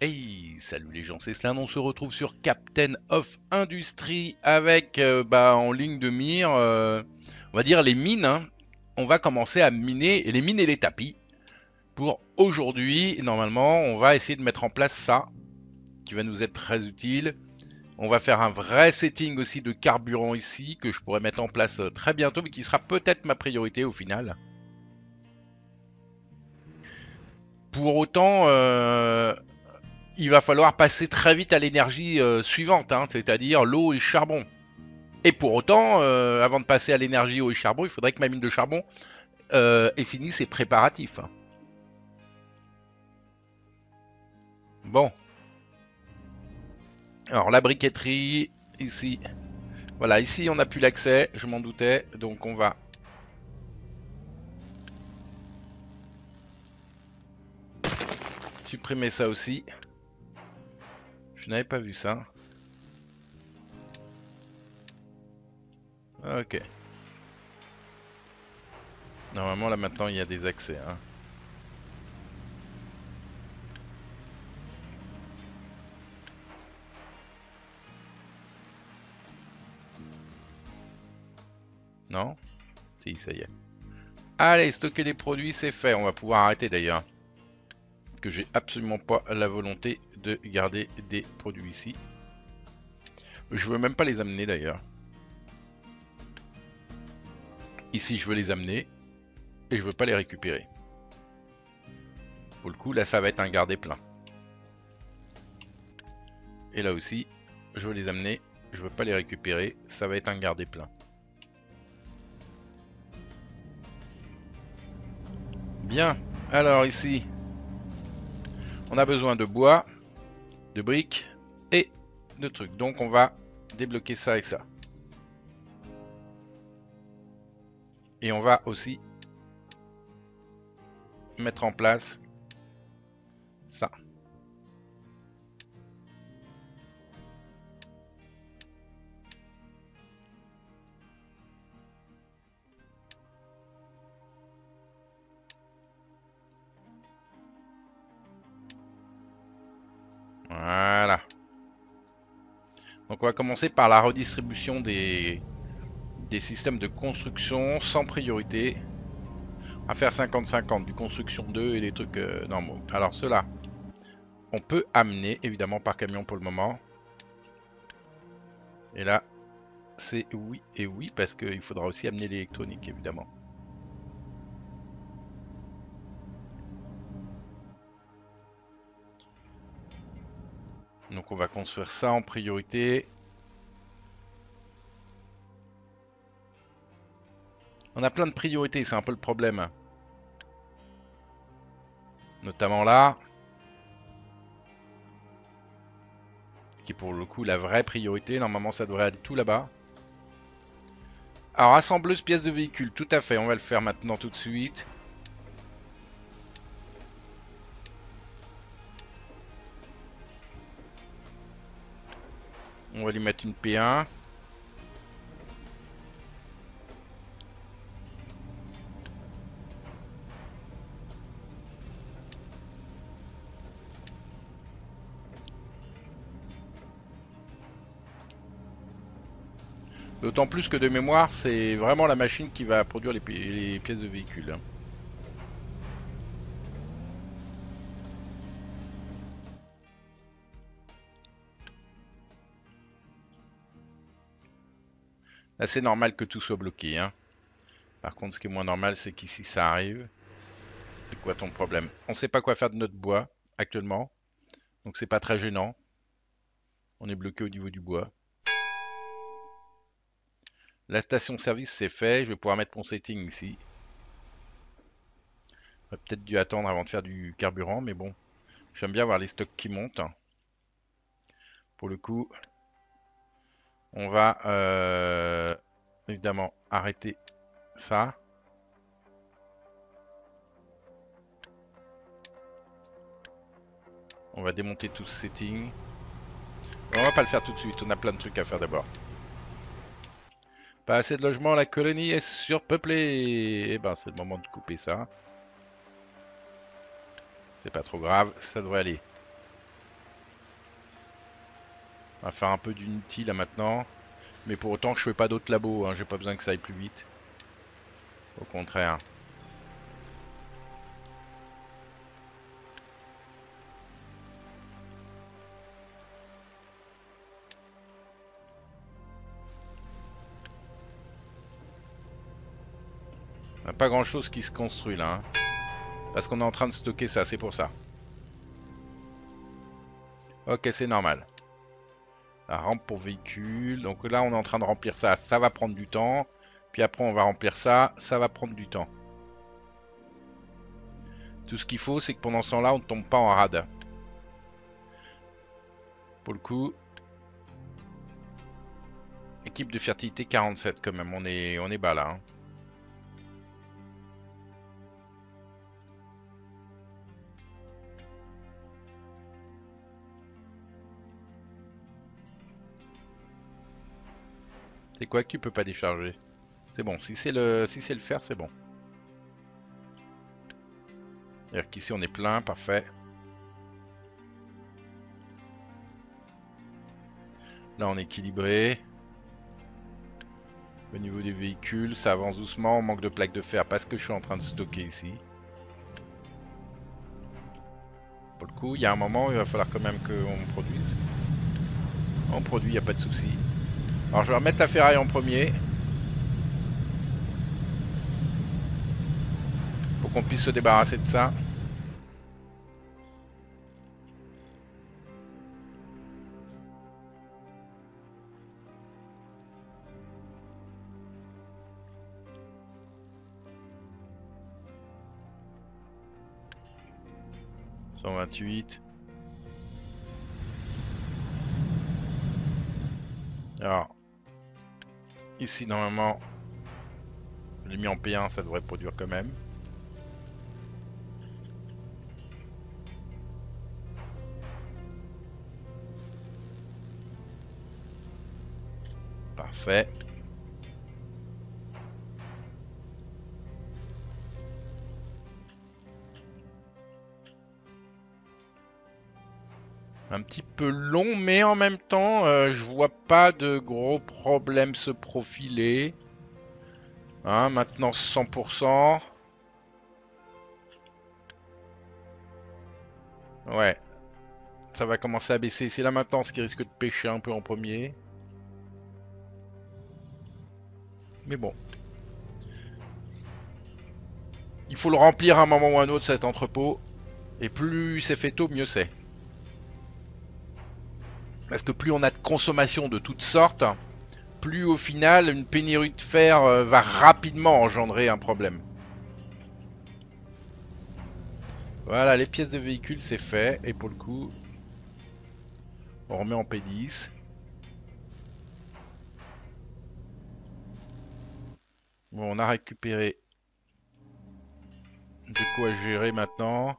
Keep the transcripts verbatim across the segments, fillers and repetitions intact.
Hey, salut les gens, c'est Slan, on se retrouve sur Captain of Industry avec euh, bah, en ligne de mire, euh, on va dire les mines. Hein. On va commencer à miner, les mines et les tapis. Pour aujourd'hui, normalement, on va essayer de mettre en place ça, qui va nous être très utile. On va faire un vrai setting aussi de carburant ici, que je pourrais mettre en place très bientôt, mais qui sera peut-être ma priorité au final. Pour autant... Euh il va falloir passer très vite à l'énergie euh, suivante, hein, c'est-à-dire l'eau et le charbon. Et pour autant, euh, avant de passer à l'énergie eau et charbon, il faudrait que ma mine de charbon euh, ait fini ses préparatifs. Bon. Alors la briqueterie, ici. Voilà, ici on n'a plus l'accès, je m'en doutais, donc on va... supprimer ça aussi. Je n'avais pas vu ça. Ok. Normalement, là, maintenant, il y a des accès. Hein. Non? Si, ça y est. Allez, stocker des produits, c'est fait. On va pouvoir arrêter, d'ailleurs. Parce que j'ai absolument pas la volonté de garder des produits ici. Je veux même pas les amener d'ailleurs. Ici, je veux les amener et je veux pas les récupérer. Pour le coup, là, ça va être un garder plein. Et là aussi, je veux les amener, je veux pas les récupérer, ça va être un garder plein. Bien. Alors ici, on a besoin de bois, de briques et de trucs. Donc on va débloquer ça et ça. Et on va aussi mettre en place ça. Voilà. Donc on va commencer par la redistribution des, des systèmes de construction sans priorité. On va faire cinquante cinquante du construction deux et les trucs euh, normaux. Alors ceux-là, on peut amener évidemment par camion pour le moment. Et là, c'est oui et oui parce qu'il faudra aussi amener l'électronique évidemment. Donc on va construire ça en priorité. On a plein de priorités, c'est un peu le problème. Notamment là. Qui est pour le coup la vraie priorité. Normalement ça devrait aller tout là-bas. Alors assembleuse pièces de véhicule, tout à fait. On va le faire maintenant tout de suite. On va lui mettre une P un. D'autant plus que de mémoire, c'est vraiment la machine qui va produire les, pi les pièces de véhicule. Là, c'est normal que tout soit bloqué. Hein. Par contre, ce qui est moins normal, c'est qu'ici, ça arrive. C'est quoi ton problème? On ne sait pas quoi faire de notre bois, actuellement. Donc, c'est pas très gênant. On est bloqué au niveau du bois. La station-service, c'est fait. Je vais pouvoir mettre mon setting ici. J'aurais peut-être dû attendre avant de faire du carburant, mais bon. J'aime bien voir les stocks qui montent. Pour le coup... on va euh, évidemment arrêter ça. On va démonter tout ce setting. On va pas le faire tout de suite, on a plein de trucs à faire d'abord. Pas assez de logements, la colonie est surpeuplée. Et ben c'est le moment de couper ça. C'est pas trop grave, ça devrait aller. à faire un peu d'unity là maintenant. Mais pour autant que je fais pas d'autres labos, hein, j'ai pas besoin que ça aille plus vite. Au contraire. On a pas grand chose qui se construit là. Hein. Parce qu'on est en train de stocker ça, c'est pour ça. Ok, c'est normal. La rampe pour véhicules. Donc là, on est en train de remplir ça. Ça va prendre du temps. Puis après, on va remplir ça. Ça va prendre du temps. Tout ce qu'il faut, c'est que pendant ce temps-là, on ne tombe pas en rade. Pour le coup. Équipe de fertilité quarante-sept quand même. On est, on est bas là. Hein. C'est quoi que tu peux pas décharger? C'est bon, si c'est le si c'est le fer, c'est bon. D'ailleurs qu'ici on est plein, parfait. Là on est équilibré. Au niveau des véhicules, ça avance doucement, on manque de plaques de fer parce que je suis en train de stocker ici. Pour le coup, il y a un moment où il va falloir quand même qu'on produise. On produit, il n'y a pas de souci. Alors je vais remettre la ferraille en premier pour qu'on puisse se débarrasser de ça. cent vingt-huit. Alors ici, normalement, je l'ai mis en P un, ça devrait produire quand même. Parfait. Un petit peu long, mais en même temps, euh, je vois pas de gros problèmes se profiler. Hein, maintenant cent pour cent. Ouais. Ça va commencer à baisser. C'est la maintenance qui risque de pêcher un peu en premier. Mais bon. Il faut le remplir à un moment ou à un autre, cet entrepôt. Et plus c'est fait tôt, mieux c'est. Parce que plus on a de consommation de toutes sortes, plus au final une pénurie de fer va rapidement engendrer un problème. Voilà, les pièces de véhicule c'est fait. Et pour le coup, on remet en P dix. Bon, on a récupéré de quoi gérer maintenant.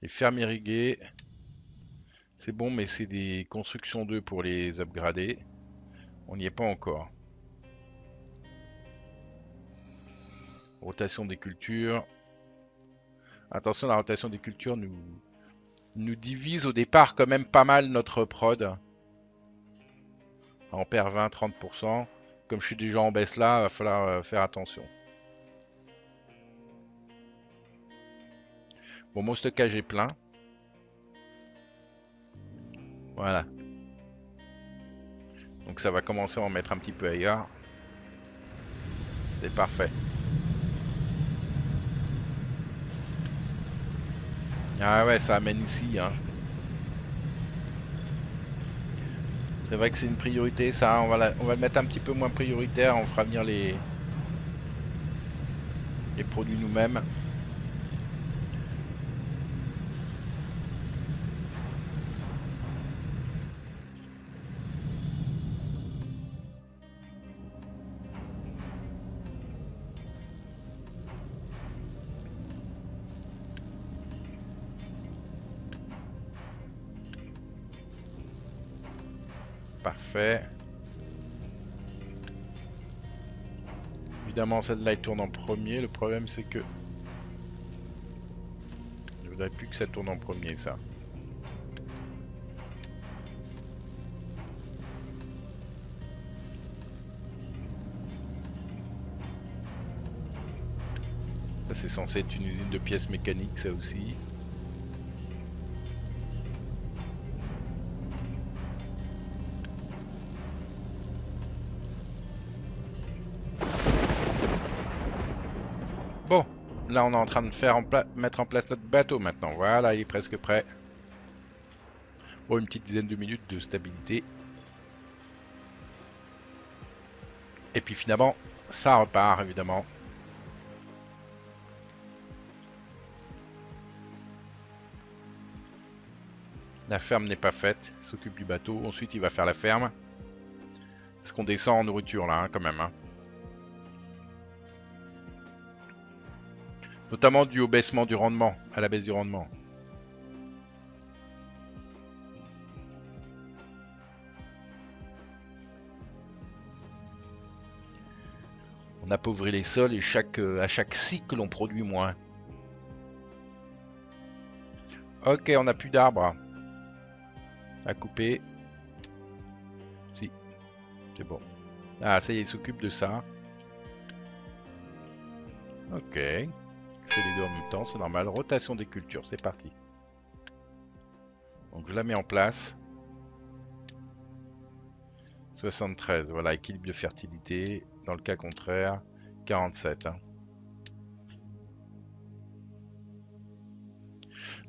Les fermes irriguées. C'est bon, mais c'est des constructions deux pour les upgrader. On n'y est pas encore. Rotation des cultures. Attention, la rotation des cultures nous, nous divise au départ quand même pas mal notre prod. On perd vingt à trente pour cent. Comme je suis déjà en baisse là, il va falloir faire attention. Bon, mon stockage est plein. Voilà. Donc ça va commencer à en mettre un petit peu ailleurs. C'est parfait. Ah ouais, ça amène ici. Hein. C'est vrai que c'est une priorité ça. On va, la... on va le mettre un petit peu moins prioritaire. On fera venir les, les produits nous-mêmes. Parfait. Évidemment, celle-là, elle tourne en premier. Le problème, c'est que... je voudrais plus que ça tourne en premier, ça. Ça c'est censé être une usine de pièces mécaniques, ça aussi. Bon, là on est en train de faire en pla mettre en place notre bateau maintenant. Voilà, il est presque prêt. Bon, une petite dizaine de minutes de stabilité. Et puis finalement, ça repart évidemment. La ferme n'est pas faite, il s'occupe du bateau, ensuite il va faire la ferme. Parce qu'on descend en nourriture là, hein, quand même. Hein. Notamment dû au baissement du rendement, à la baisse du rendement. On appauvrit les sols et chaque, euh, à chaque cycle on produit moins. Ok, on n'a plus d'arbres à couper. Si, c'est bon. Ah, ça y est, il s'occupe de ça. Ok, je fais les deux en même temps, c'est normal. Rotation des cultures, c'est parti. Donc je la mets en place. soixante-treize, voilà, équilibre de fertilité. Dans le cas contraire, quarante-sept. Hein.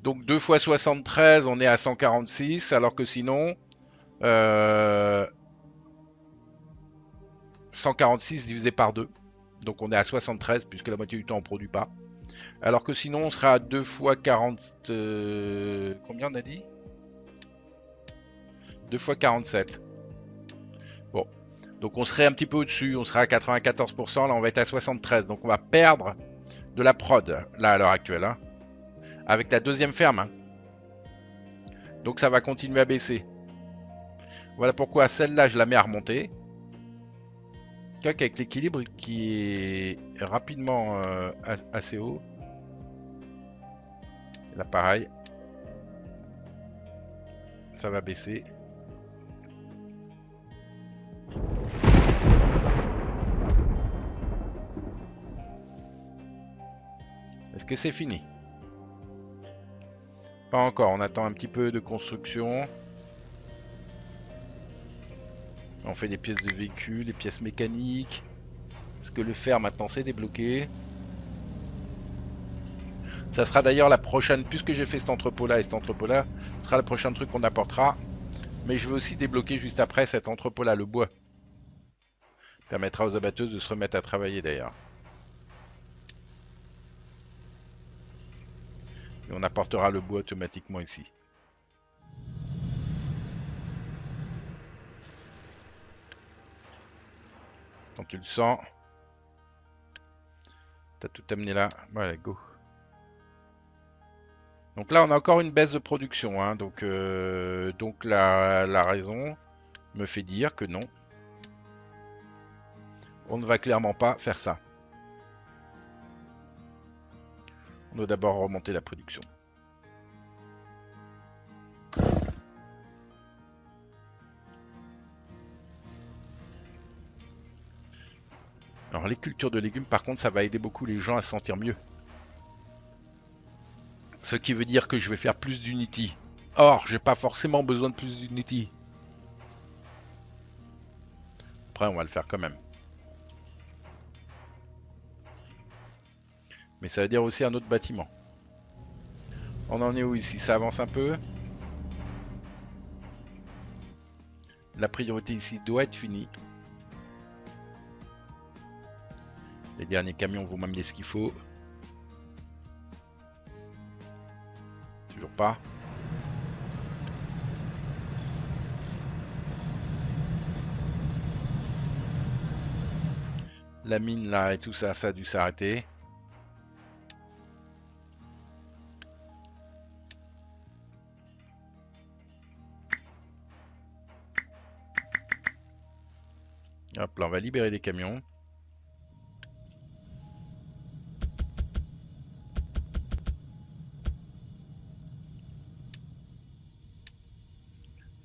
Donc deux fois soixante-treize, on est à cent quarante-six, alors que sinon, euh, cent quarante-six divisé par deux. Donc on est à soixante-treize, puisque la moitié du temps on ne produit pas. Alors que sinon, on sera à deux fois quarante... Euh, combien on a dit ? deux fois quarante-sept. Bon. Donc on serait un petit peu au-dessus, on sera à quatre-vingt-quatorze pour cent, là on va être à soixante-treize, donc on va perdre de la prod, là à l'heure actuelle, hein, avec la deuxième ferme. Hein. Donc ça va continuer à baisser. Voilà pourquoi celle-là, je la mets à remonter. Tac, avec l'équilibre qui est rapidement euh, assez haut. Là pareil, ça va baisser. Est-ce que c'est fini? Pas encore, on attend un petit peu de construction. On fait des pièces de véhicules, des pièces mécaniques. Est-ce que le fer maintenant s'est débloqué? Ça sera d'ailleurs la prochaine, puisque j'ai fait cet entrepôt là et cet entrepôt là, ce sera le prochain truc qu'on apportera. Mais je vais aussi débloquer juste après cet entrepôt là, le bois. Ça permettra aux abatteuses de se remettre à travailler d'ailleurs. Et on apportera le bois automatiquement ici. Quand tu le sens, t'as tout amené là. Voilà, go. Donc là, on a encore une baisse de production. Hein. Donc, euh, donc la, la raison me fait dire que non. On ne va clairement pas faire ça. On doit d'abord remonter la production. Alors les cultures de légumes, par contre, ça va aider beaucoup les gens à se sentir mieux. Ce qui veut dire que je vais faire plus d'unity. Or, j'ai pas forcément besoin de plus d'unity. Après, on va le faire quand même. Mais ça veut dire aussi un autre bâtiment. On en est où ici? Ça avance un peu. La priorité ici doit être finie. Les derniers camions vont m'amener ce qu'il faut. Toujours pas. La mine là et tout ça, ça a dû s'arrêter. Hop là, on va libérer les camions.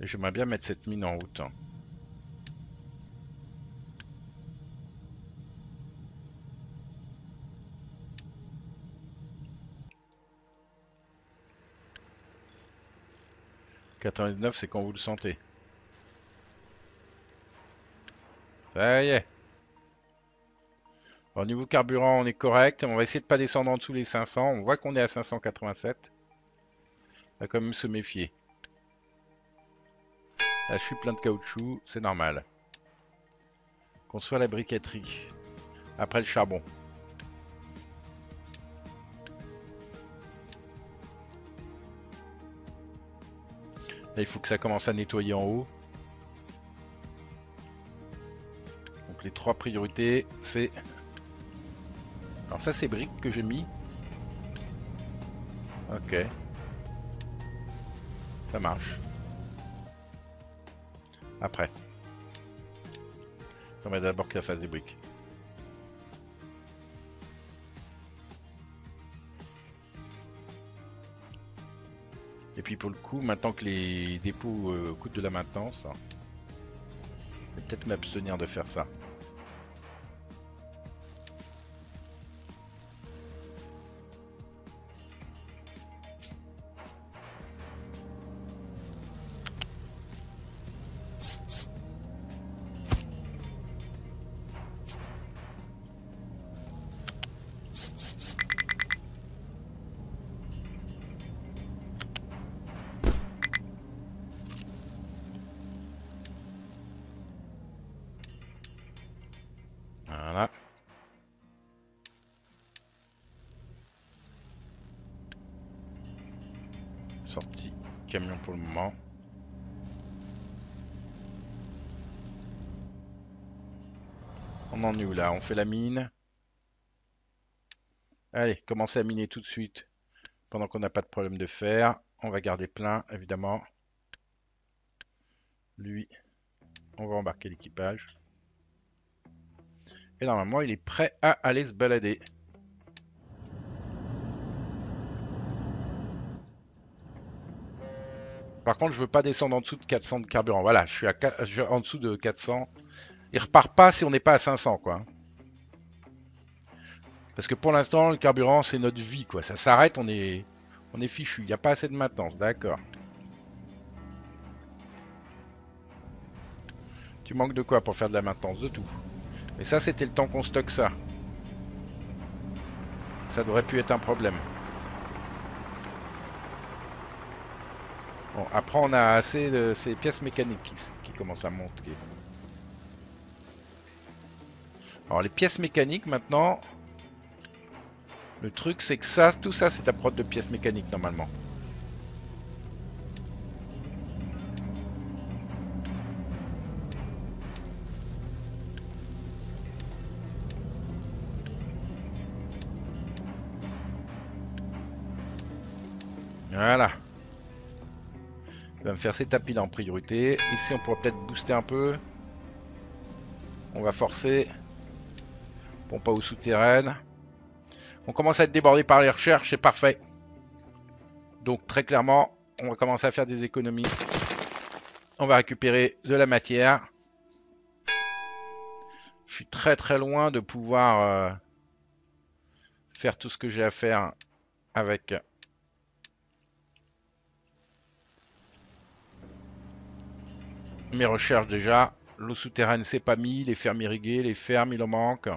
Et j'aimerais bien mettre cette mine en route. quatre-vingt-dix-neuf, c'est quand vous le sentez. Ça y est. Au niveau carburant, on est correct. On va essayer de ne pas descendre en dessous les cinq cents. On voit qu'on est à cinq cent quatre-vingt-sept. On va quand même se méfier. Là, je suis plein de caoutchouc. C'est normal. Construire la briqueterie. Après le charbon. Là, il faut que ça commence à nettoyer en haut. Donc les trois priorités, c'est... Alors ça c'est briques que j'ai mis. Ok. Ça marche. Après. On va d'abord que la fasse des briques. Et puis pour le coup, maintenant que les dépôts euh, coûtent de la maintenance, hein, je vais peut-être m'abstenir de faire ça. Là, on fait la mine. Allez, commencez à miner tout de suite pendant qu'on n'a pas de problème de fer. On va garder plein, évidemment. Lui, on va embarquer l'équipage. Et normalement, il est prêt à aller se balader. Par contre, je veux pas descendre en dessous de quatre cents de carburant. Voilà, je suis, à quatre... je suis en dessous de quatre cents. Il repart pas si on n'est pas à cinq cents, quoi. Parce que pour l'instant, le carburant, c'est notre vie, quoi. Ça s'arrête, on est, on est fichu. Il n'y a pas assez de maintenance, d'accord. Tu manques de quoi pour faire de la maintenance? De tout. Mais ça, c'était le temps qu'on stocke ça. Ça devrait plus être un problème. Bon, après, on a assez de ces pièces mécaniques qui, qui commencent à monter. Alors les pièces mécaniques maintenant, le truc c'est que ça, tout ça c'est ta prod de pièces mécaniques normalement. Voilà. Il va me faire ces tapis là en priorité. Ici on pourra peut-être booster un peu. On va forcer. Bon, pas aux souterraines. On commence à être débordé par les recherches, c'est parfait. Donc très clairement, on va commencer à faire des économies. On va récupérer de la matière. Je suis très très loin de pouvoir euh, faire tout ce que j'ai à faire avec... mes recherches déjà. L'eau souterraine c'est pas mis, les fermes irriguées, les fermes il en manque.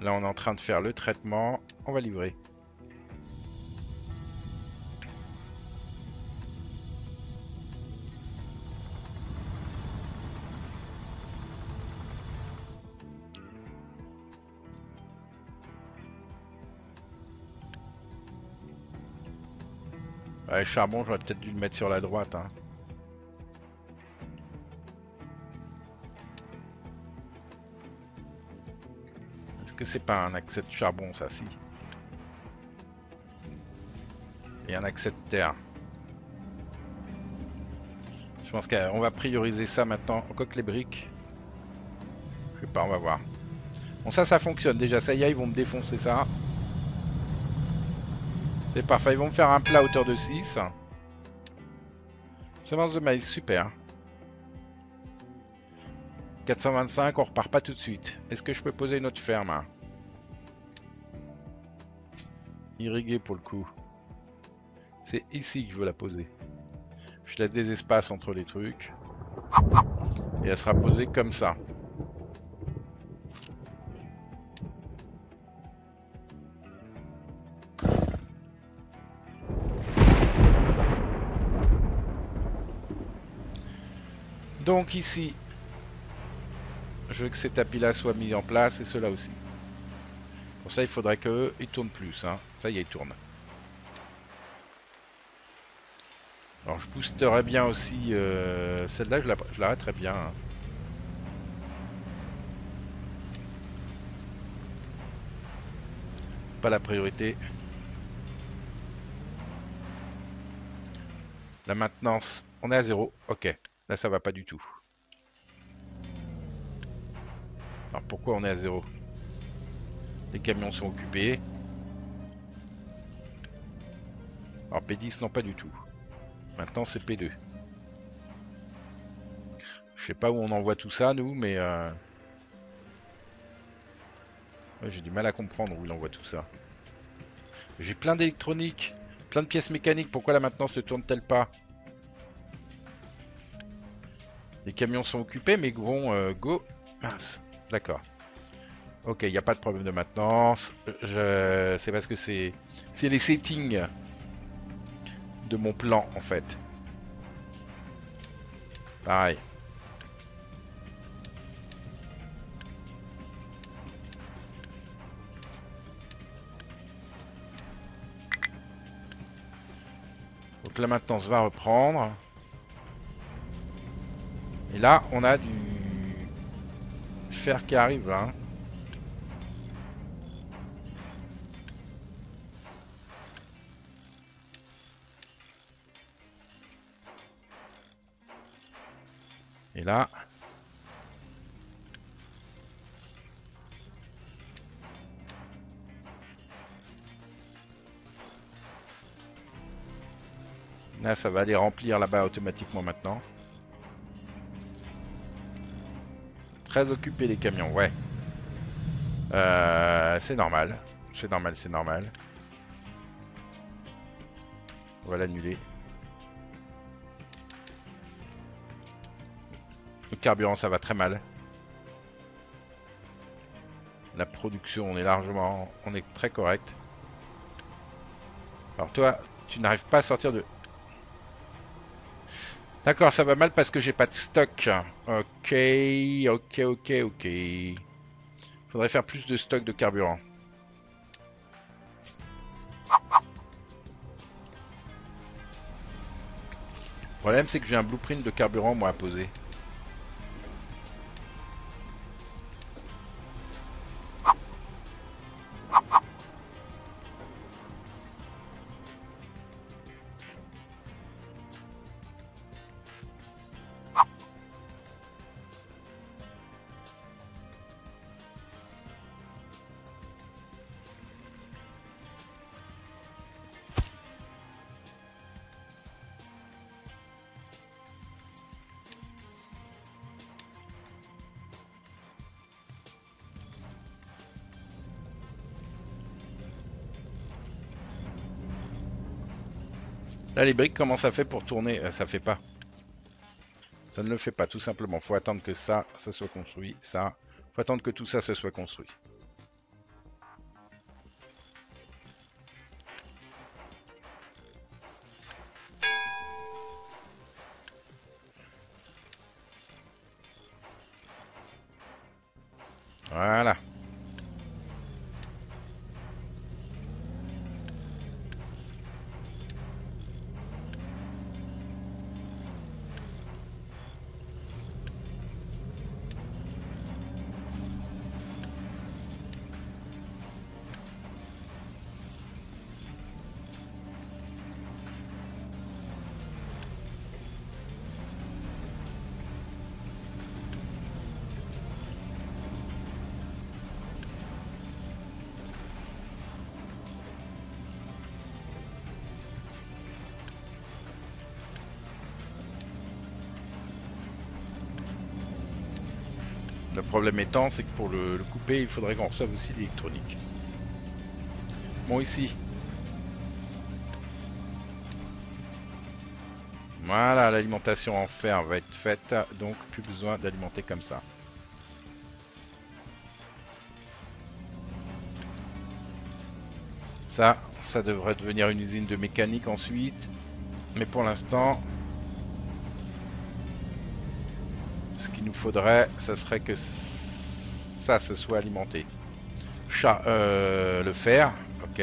Là, on est en train de faire le traitement. On va livrer. Ouais, charbon, j'aurais peut-être dû le mettre sur la droite. Hein. Que c'est pas un accès de charbon ça, si. Et un accès de terre. Je pense qu'on va prioriser ça maintenant. Encore que les briques. Je sais pas, on va voir. Bon ça, ça fonctionne déjà. Ça y est, ils vont me défoncer ça. C'est parfait. Ils vont me faire un plat à hauteur de six. Semence de maïs, super. quatre cent vingt-cinq, on repart pas tout de suite. Est-ce que je peux poser une autre ferme? Irriguer pour le coup. C'est ici que je veux la poser. Je laisse des espaces entre les trucs. Et elle sera posée comme ça. Donc ici, je veux que ces tapis-là soient mis en place et ceux-là aussi. Pour ça, il faudrait qu'eux, ils tournent plus. Hein. Ça y est, ils tournent. Alors je boosterais bien aussi euh, celle-là, je l'arrêterais la, bien. Pas la priorité. La maintenance, on est à zéro. Ok, là ça va pas du tout. Alors pourquoi on est à zéro? Les camions sont occupés. Alors P dix non pas du tout. Maintenant c'est P deux. Je sais pas où on envoie tout ça nous, mais euh... ouais, j'ai du mal à comprendre où il envoie tout ça. J'ai plein d'électronique, plein de pièces mécaniques, pourquoi la maintenance ne tourne-t-elle pas? Les camions sont occupés, mais gros, euh, go. Mince, d'accord. Ok, il n'y a pas de problème de maintenance. Je... C'est parce que c'est les settings de mon plan en fait. Pareil. Donc la maintenance va reprendre. Et là on a du fer qui arrive là. Hein. Et là, là, ça va aller remplir là-bas automatiquement maintenant. Très occupés les camions, ouais. Euh, c'est normal, c'est normal, c'est normal. On va l'annuler. Carburant, ça va très mal. La production, on est largement, on est très correct. Alors toi, tu n'arrives pas à sortir de... D'accord, ça va mal parce que j'ai pas de stock. Ok, ok, ok, ok. Faudrait faire plus de stock de carburant. Le problème, c'est que j'ai un blueprint de carburant, moi, à poser. Là, les briques, comment ça fait pour tourner? euh, Ça fait pas. Ça ne le fait pas, tout simplement. Faut attendre que ça, ça soit construit. Ça, faut attendre que tout ça se soit construit. Voilà. Le problème étant, c'est que pour le, le couper, il faudrait qu'on reçoive aussi l'électronique. Bon, ici. Voilà, l'alimentation en fer va être faite, donc plus besoin d'alimenter comme ça. Ça, ça devrait devenir une usine de mécanique ensuite, mais pour l'instant, ce qu'il nous faudrait, ça serait que ça se soit alimenté. Char euh, le fer, ok.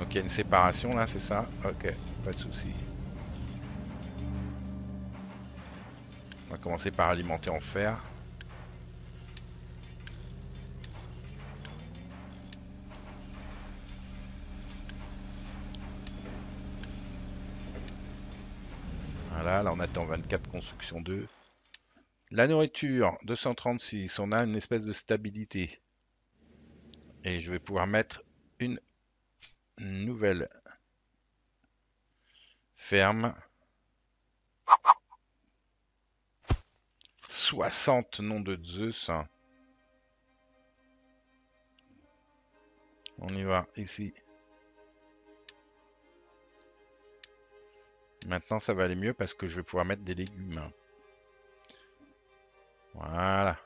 Donc il y a une séparation là, c'est ça? Ok, pas de souci. On va commencer par alimenter en fer. Voilà, là on attend vingt-quatre construction deux. La nourriture, deux cent trente-six, on a une espèce de stabilité. Et je vais pouvoir mettre une nouvelle ferme. soixante noms de Zeus. On y va ici. Maintenant ça va aller mieux parce que je vais pouvoir mettre des légumes. Voilà.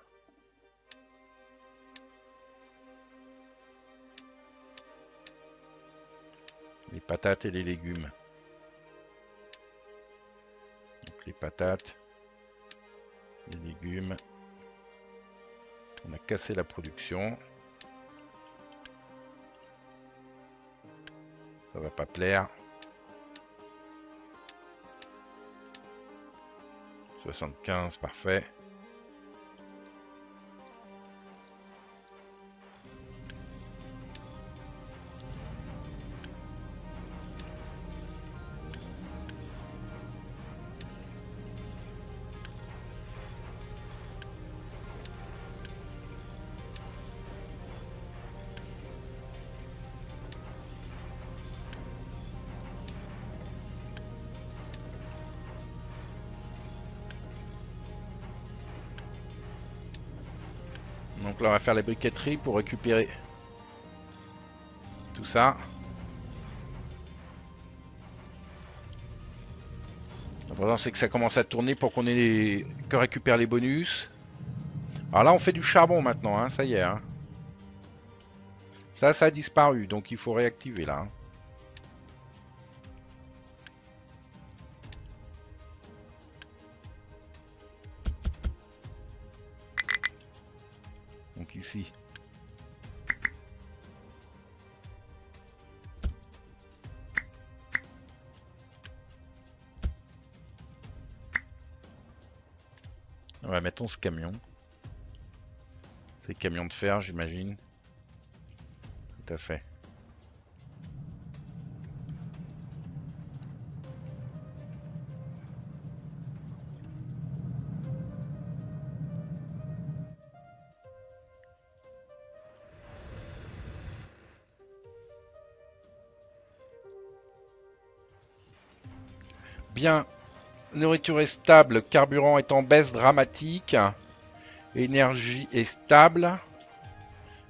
Les patates et les légumes. Donc les patates, les légumes. On a cassé la production. Ça va pas plaire. soixante-quinze, parfait. Donc là on va faire les briqueteries pour récupérer tout ça. L'important c'est que ça commence à tourner pour qu'on ait les... que récupère les bonus. Alors là on fait du charbon maintenant, hein, ça y est. Hein. Ça, ça a disparu, donc il faut réactiver là. Hein. Ici. Ouais, mettons ce camion. C'est camion de fer, j'imagine. Tout à fait. Bien, nourriture est stable, carburant est en baisse dramatique, énergie est stable,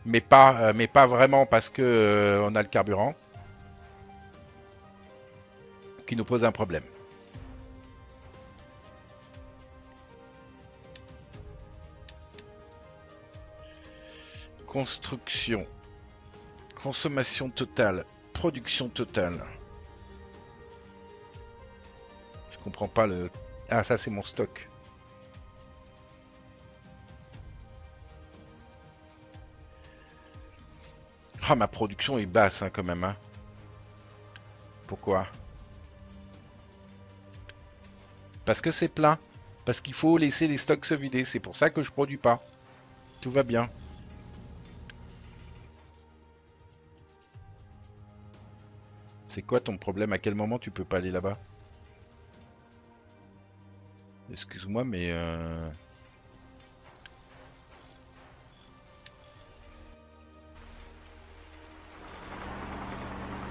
mais pas, mais pas vraiment parce que euh, on a le carburant qui nous pose un problème. Construction, consommation totale, production totale. Je comprends pas le... Ah, ça c'est mon stock. Ah, ma production est basse hein, quand même. Hein. Pourquoi? Parce que c'est plein. Parce qu'il faut laisser les stocks se vider. C'est pour ça que je produis pas. Tout va bien. C'est quoi ton problème? À quel moment tu peux pas aller là-bas? Excuse-moi, mais... Euh...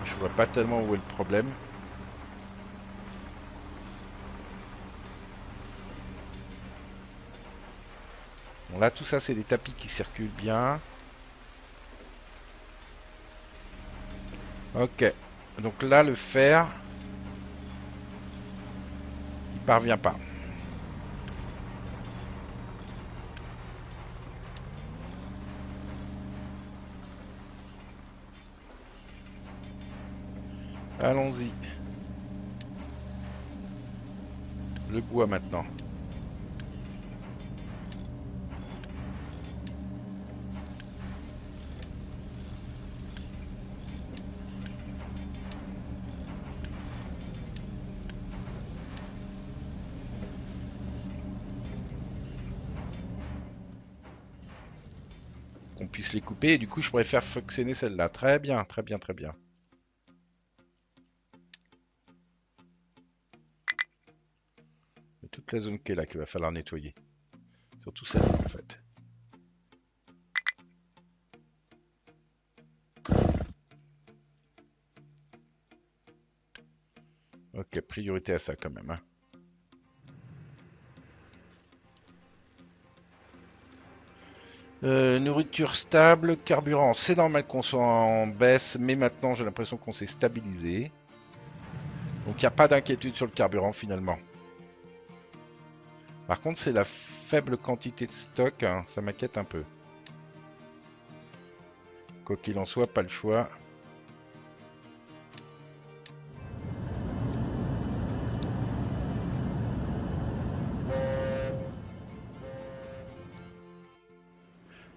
je vois pas tellement où est le problème. Bon, là, tout ça, c'est des tapis qui circulent bien. Ok. Donc là, le fer... parvient pas. Allons-y. Le bois maintenant. Qu'on puisse les couper et du coup je pourrais faire fonctionner celle-là. Très bien, très bien, très bien. La zone qui est là qu'il va falloir nettoyer, surtout celle en fait. Ok, priorité à ça quand même hein. Euh, nourriture stable, carburant, c'est normal qu'on soit en baisse mais maintenant j'ai l'impression qu'on s'est stabilisé donc il n'y a pas d'inquiétude sur le carburant finalement. Par contre, c'est la faible quantité de stock, hein, ça m'inquiète un peu. Quoi qu'il en soit, pas le choix.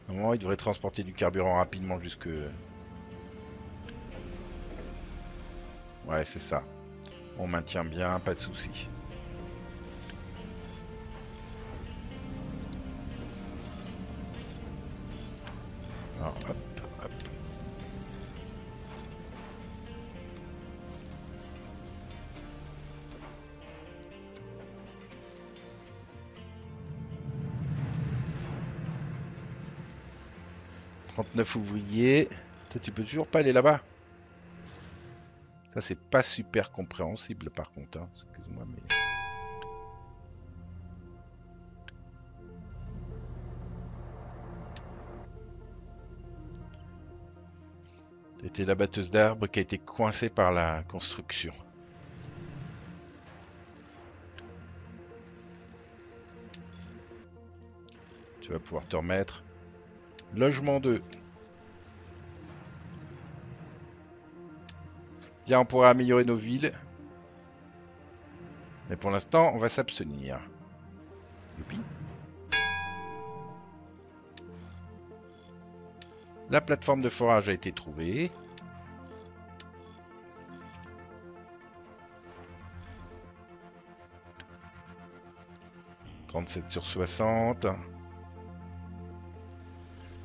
Normalement, il devrait transporter du carburant rapidement jusque... Ouais, c'est ça. On maintient bien, pas de soucis. Alors, hop, hop. trente-neuf ouvriers. Toi, tu peux toujours pas aller là-bas. Ça, c'est pas super compréhensible, par contre. Hein. Excuse-moi, mais... C'était la batteuse d'arbres qui a été coincée par la construction. Tu vas pouvoir te remettre. Logement deux. Tiens, on pourra améliorer nos villes. Mais pour l'instant, on va s'abstenir. Youpi. La plateforme de forage a été trouvée. trente-sept sur soixante.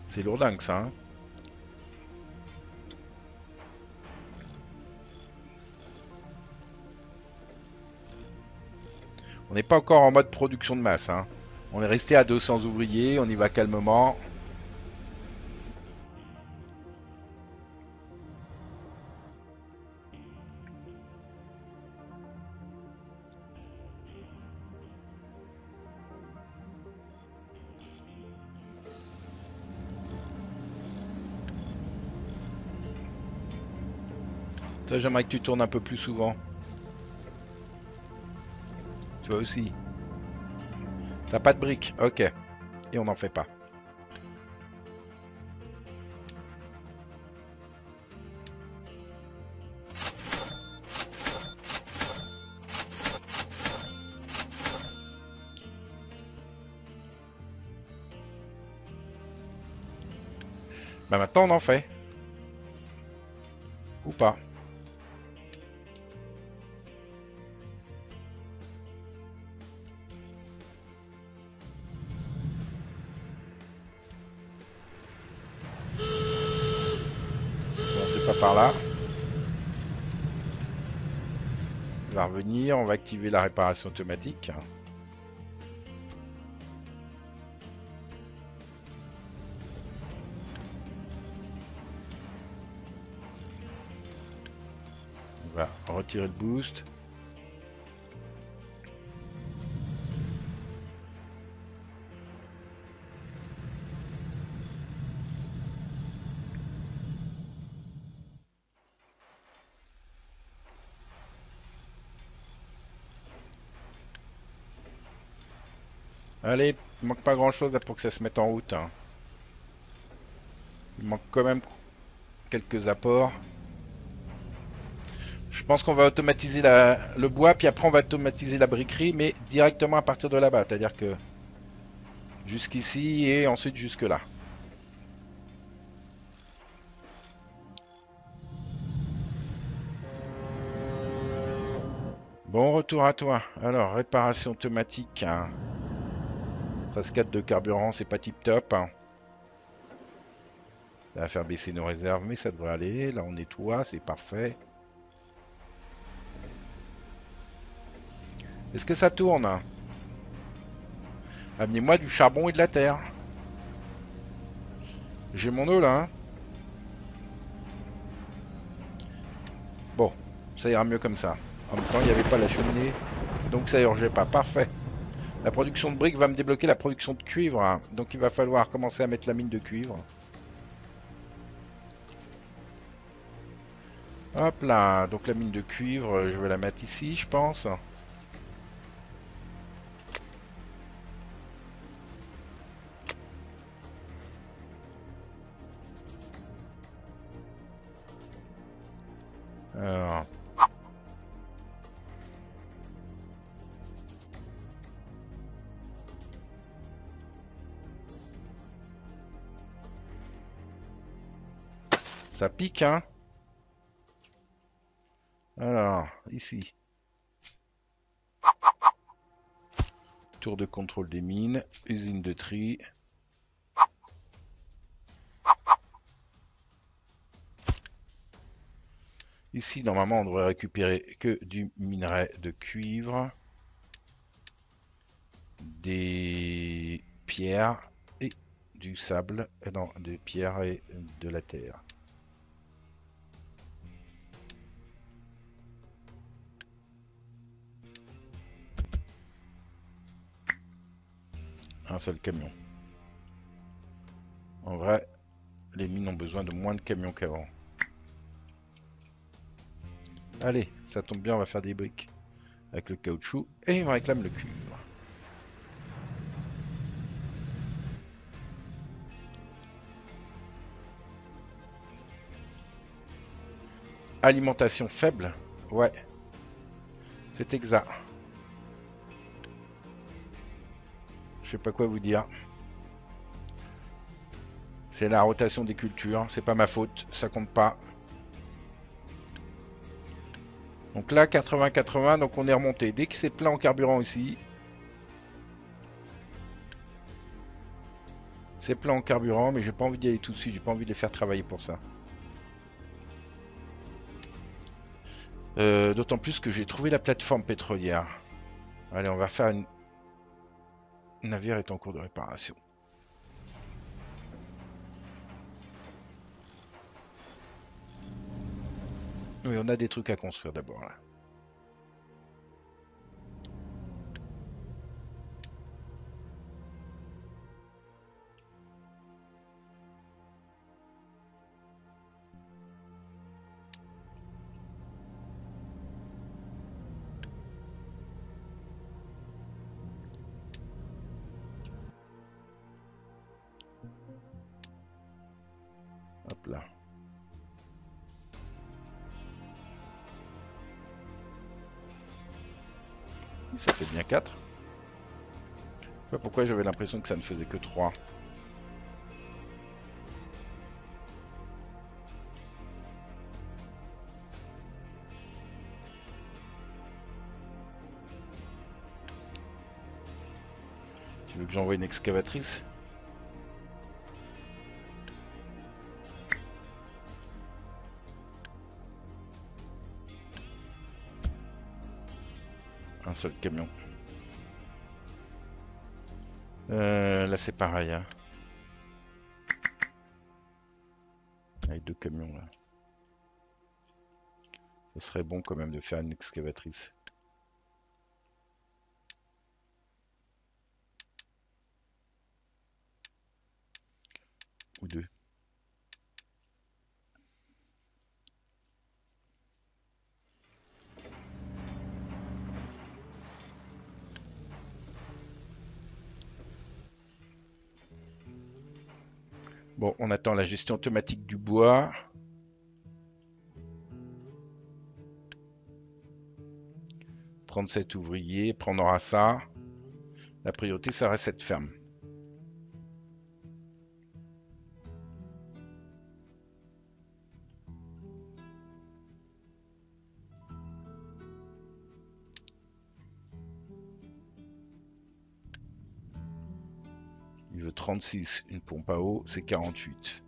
C'est lourdingue ça. Hein, on n'est pas encore en mode production de masse. Hein. On est resté à deux cents ouvriers. On y va calmement. J'aimerais que tu tournes un peu plus souvent. Toi aussi. T'as pas de briques, ok. Et on n'en fait pas. Bah maintenant on en fait. Ou pas. Par là, on va revenir, on va activer la réparation automatique. On va retirer le boost. Allez, il manque pas grand chose là pour que ça se mette en route. Hein. Il manque quand même quelques apports. Je pense qu'on va automatiser la, le bois, puis après on va automatiser la briquerie, mais directement à partir de là-bas. C'est-à-dire que jusqu'ici et ensuite jusque-là. Bon, retour à toi. Alors, réparation automatique. Hein. Cascade de carburant, c'est pas tip top. Hein. Ça va faire baisser nos réserves, mais ça devrait aller. Là, on nettoie, c'est parfait. Est-ce que ça tourne? Amenez-moi du charbon et de la terre. J'ai mon eau là. Hein. Bon, ça ira mieux comme ça. En même temps, il n'y avait pas la cheminée, donc ça urgeait pas. Parfait. La production de briques va me débloquer la production de cuivre. Hein. Donc il va falloir commencer à mettre la mine de cuivre. Hop là. Donc la mine de cuivre, je vais la mettre ici, je pense. Alors... Ça pique, hein? Alors, ici. Tour de contrôle des mines, usine de tri. Ici, normalement, on devrait récupérer que du minerai de cuivre, des pierres et du sable. Non, des pierres et de la terre. Un seul camion. En vrai, les mines ont besoin de moins de camions qu'avant. Allez, ça tombe bien, on va faire des briques avec le caoutchouc et il me réclame le cuivre. Alimentation faible? Ouais, c'est exact. Je sais pas quoi vous dire. C'est la rotation des cultures. C'est pas ma faute. Ça compte pas. Donc là, quatre-vingts quatre-vingts. Donc on est remonté. Dès que c'est plein en carburant ici. C'est plein en carburant. Mais j'ai pas envie d'y aller tout de suite. J'ai pas envie de les faire travailler pour ça. Euh, D'autant plus que j'ai trouvé la plateforme pétrolière. Allez, on va faire une... Le navire est en cours de réparation. Oui, on a des trucs à construire d'abord là. Ça fait bien quatre. Je sais pas pourquoi j'avais l'impression que ça ne faisait que trois. Tu veux que j'envoie une excavatrice? Un seul camion. Euh, là c'est pareil. Hein. Avec deux camions là. Ce serait bon quand même de faire une excavatrice. Ou deux. Bon, on attend la gestion automatique du bois. trente-sept ouvriers, après on aura ça. La priorité, ça reste cette ferme. Il veut trente-six, une pompe à eau, c'est quarante-huit.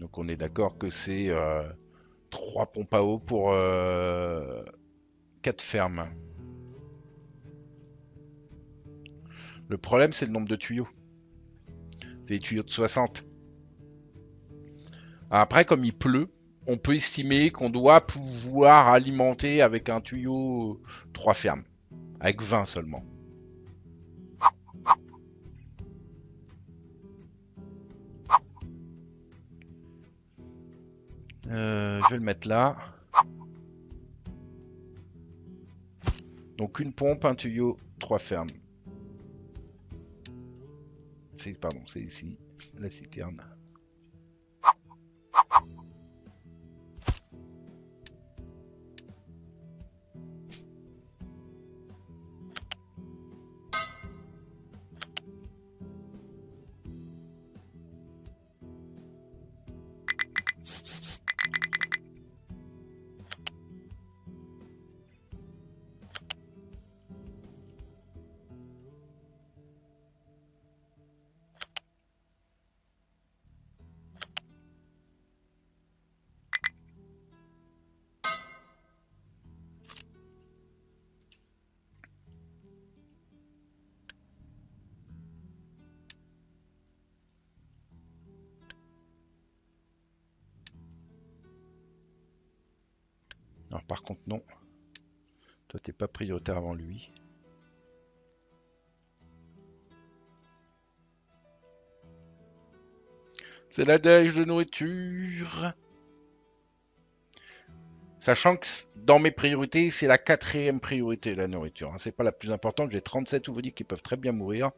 Donc on est d'accord que c'est euh, trois pompes à eau pour euh, quatre fermes. Le problème, c'est le nombre de tuyaux. C'est les tuyaux de soixante. Après, comme il pleut, on peut estimer qu'on doit pouvoir alimenter avec un tuyau trois fermes. Avec vingt seulement. Euh, je vais le mettre là. Donc une pompe, un tuyau, trois fermes. C'est, pardon, c'est ici, la citerne. Alors, par contre, non. Toi, t'es pas prioritaire avant lui. C'est la dèche de nourriture. Sachant que dans mes priorités, c'est la quatrième priorité, la nourriture. C'est pas la plus importante. J'ai trente-sept ouvriers qui peuvent très bien mourir.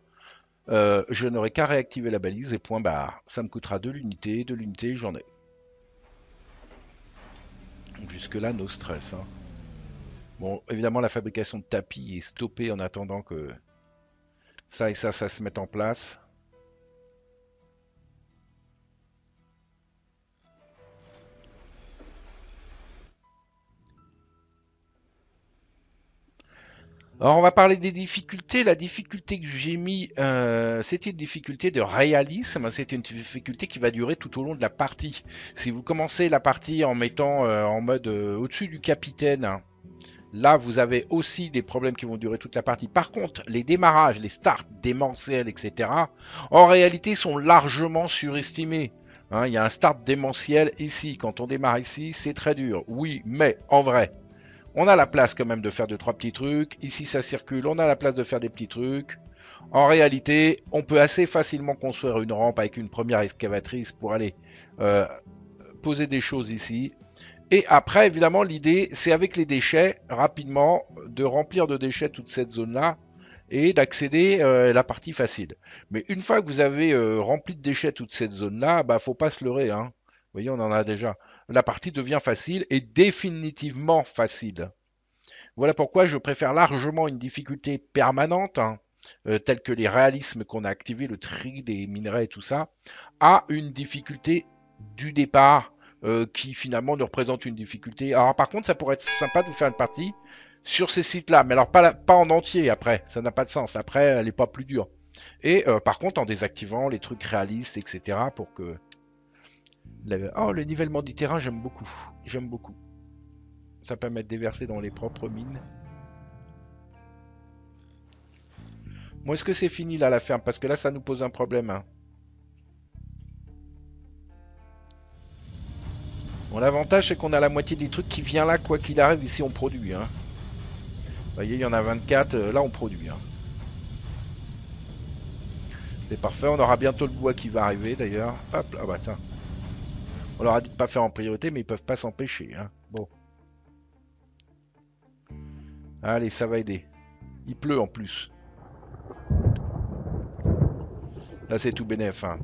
Euh, je n'aurai qu'à réactiver la balise et point barre. Ça me coûtera deux l'unité, deux l'unité, j'en ai. Jusque-là, no stress. Hein. Bon, évidemment, la fabrication de tapis est stoppée en attendant que ça et ça, ça se mette en place. Alors, on va parler des difficultés. La difficulté que j'ai mis, euh, c'était une difficulté de réalisme. C'est une difficulté qui va durer tout au long de la partie. Si vous commencez la partie en mettant euh, en mode euh, au-dessus du capitaine, hein, là, vous avez aussi des problèmes qui vont durer toute la partie. Par contre, les démarrages, les starts, démentiels, et cetera, en réalité, sont largement surestimés. Hein, il y a un start démentiel ici. Quand on démarre ici, c'est très dur. Oui, mais en vrai... on a la place quand même de faire deux trois petits trucs. Ici, ça circule. On a la place de faire des petits trucs. En réalité, on peut assez facilement construire une rampe avec une première excavatrice pour aller euh, poser des choses ici. Et après, évidemment, l'idée, c'est avec les déchets, rapidement, de remplir de déchets toute cette zone-là et d'accéder euh, à la partie facile. Mais une fois que vous avez euh, rempli de déchets toute cette zone-là, bah, faut pas se leurrer, hein. Vous voyez, on en a déjà. La partie devient facile et définitivement facile. Voilà pourquoi je préfère largement une difficulté permanente, hein, euh, telle que les réalismes qu'on a activés, le tri des minerais et tout ça, à une difficulté du départ euh, qui finalement ne représente une difficulté. Alors par contre, ça pourrait être sympa de vous faire une partie sur ces sites-là, mais alors pas, la, pas en entier après, ça n'a pas de sens. Après, elle n'est pas plus dure. Et euh, par contre, en désactivant les trucs réalistes, et cetera, pour que... Oh, le nivellement du terrain, j'aime beaucoup. J'aime beaucoup. Ça permet de déverser dans les propres mines. Bon, est-ce que c'est fini là, la ferme? Parce que là, ça nous pose un problème. Hein. Bon, l'avantage, c'est qu'on a la moitié des trucs qui vient là, quoi qu'il arrive. Ici, on produit. Hein. Vous voyez, il y en a vingt-quatre. Là, on produit. Hein. C'est parfait. On aura bientôt le bois qui va arriver, d'ailleurs. Hop là, ah, bah tiens. On leur a dit de ne pas faire en priorité, mais ils peuvent pas s'empêcher. Hein. Bon. Allez, ça va aider. Il pleut en plus. Là, c'est tout bénef. Hein.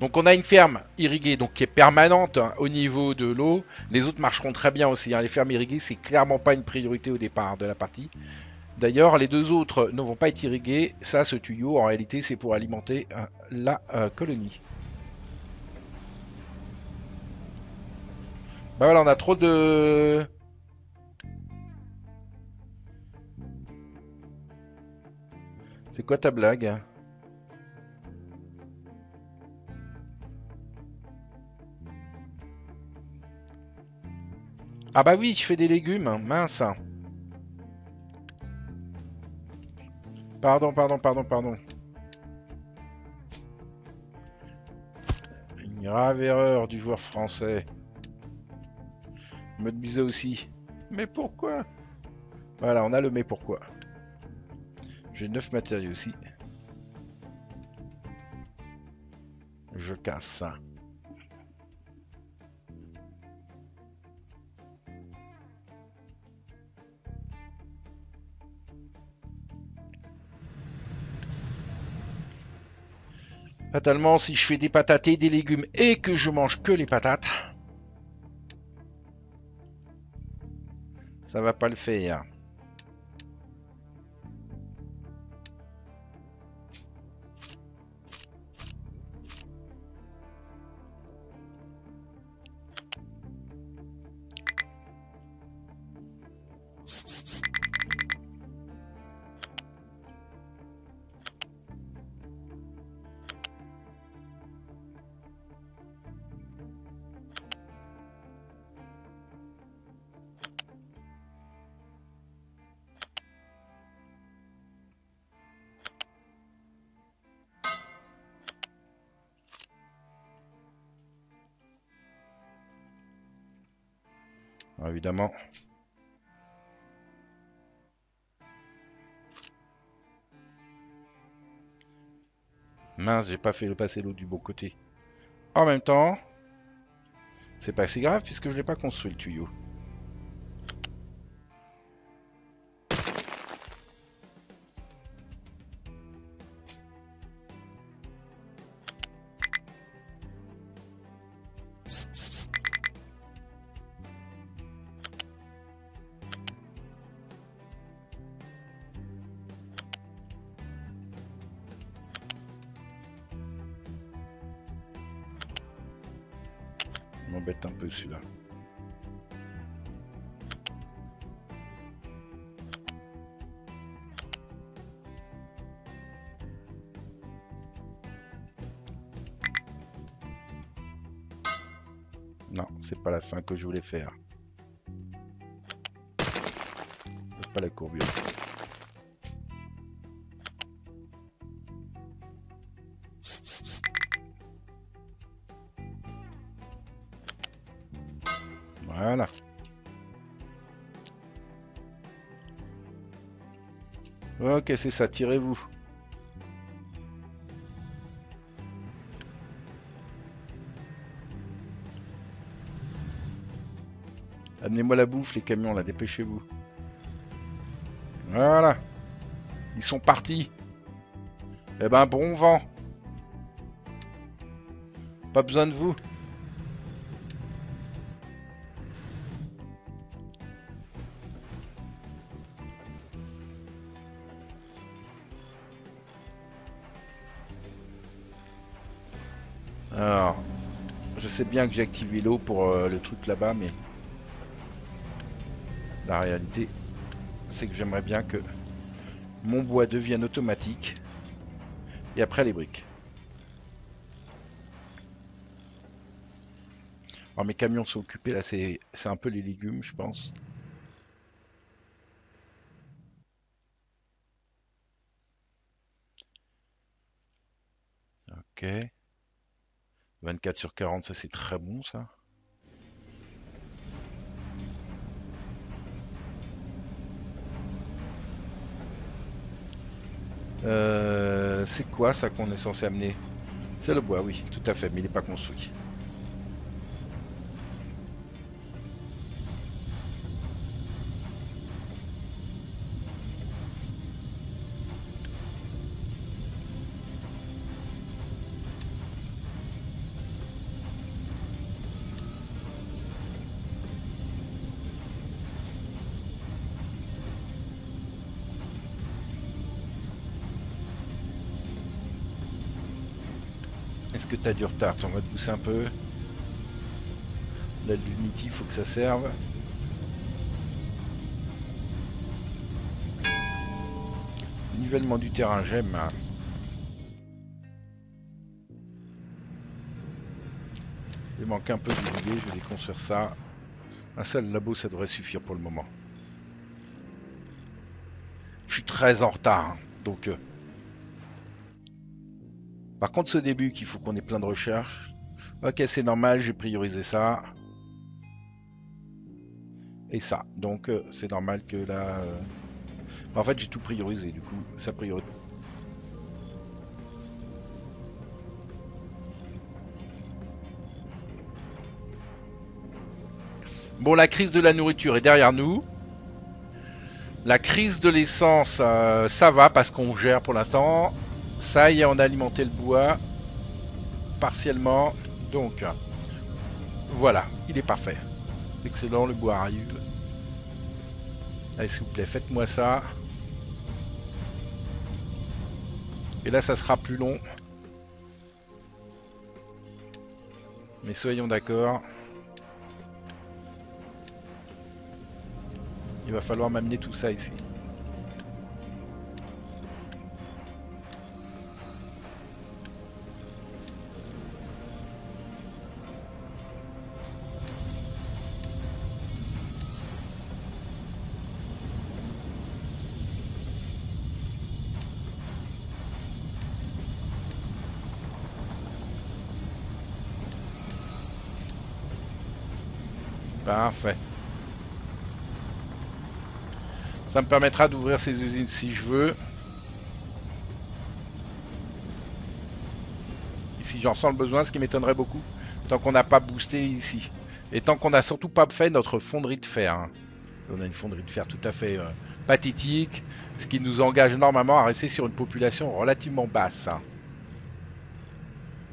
Donc on a une ferme irriguée donc qui est permanente hein, au niveau de l'eau. Les autres marcheront très bien aussi. Hein. Les fermes irriguées, c'est clairement pas une priorité au départ hein, de la partie. D'ailleurs, les deux autres ne vont pas être irrigués. Ça, ce tuyau, en réalité, c'est pour alimenter hein, la euh, colonie. Bah voilà, on a trop de... C'est quoi ta blague ? Ah bah oui, je fais des légumes, mince. Pardon, pardon, pardon, pardon. Une grave erreur du joueur français. Me disait aussi. Mais pourquoi ? Voilà, on a le mais pourquoi. J'ai neuf matériaux aussi. Je casse ça. Fatalement, si je fais des patates et des légumes et que je mange que les patates, ça va pas le faire. Évidemment. Mince, j'ai pas fait passer l'eau du bon côté. En même temps, c'est pas si grave puisque je n'ai pas construit le tuyau. Bête un peu celui-là. Non, c'est pas la fin que je voulais faire. C'est pas la courbure. Voilà. Ok, c'est ça, tirez-vous. Amenez-moi la bouffe, les camions, là, dépêchez-vous. Voilà. Ils sont partis. Eh ben, bon vent. Pas besoin de vous. Alors, je sais bien que j'ai activé l'eau pour euh, le truc là-bas, mais la réalité, c'est que j'aimerais bien que mon bois devienne automatique et après les briques. Alors mes camions sont occupés, là c'est un peu les légumes, je pense. Ok. vingt-quatre sur quarante, ça c'est très bon ça. Euh, c'est quoi ça qu'on est censé amener? C'est le bois, oui, tout à fait, mais il n'est pas construit. Est-ce que t'as du retard? On va te pousser un peu. Là, l'unity, faut que ça serve. Nivellement du terrain, j'aime. Il manque un peu de bouillé, je vais déconstruire ça. Un seul labo, ça devrait suffire pour le moment. Je suis très en retard, hein, donc... Euh... Par contre, ce début qu'il faut qu'on ait plein de recherches. Ok, c'est normal, j'ai priorisé ça. Et ça, donc euh, c'est normal que là... Euh... En fait, j'ai tout priorisé, du coup, ça priorise. Bon, la crise de la nourriture est derrière nous. La crise de l'essence, euh, ça va parce qu'on gère pour l'instant. Ça y est, on a alimenté le bois. Partiellement. Donc, voilà, il est parfait. Excellent, le bois arrive. Allez, s'il vous plaît, faites-moi ça. Et là, ça sera plus long. Mais soyons d'accord. Il va falloir m'amener tout ça ici. Parfait. Ça me permettra d'ouvrir ces usines si je veux. Et si j'en sens le besoin, ce qui m'étonnerait beaucoup, tant qu'on n'a pas boosté ici. Et tant qu'on n'a surtout pas fait notre fonderie de fer. Hein. On a une fonderie de fer tout à fait euh, pathétique, ce qui nous engage énormément à rester sur une population relativement basse. Hein.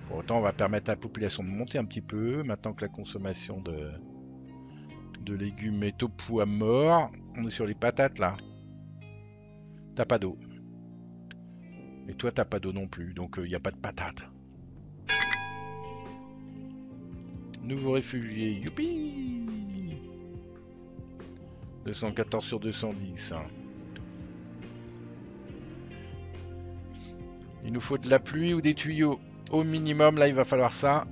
Pour autant, on va permettre à la population de monter un petit peu, maintenant que la consommation de... de légumes et topo à mort. On est sur les patates là. T'as pas d'eau. Et toi t'as pas d'eau non plus. Donc il n'y a pas de patates. Nouveau réfugié. Youpi. Deux cent quatorze sur deux cent dix. Hein. Il nous faut de la pluie ou des tuyaux. Au minimum là il va falloir ça.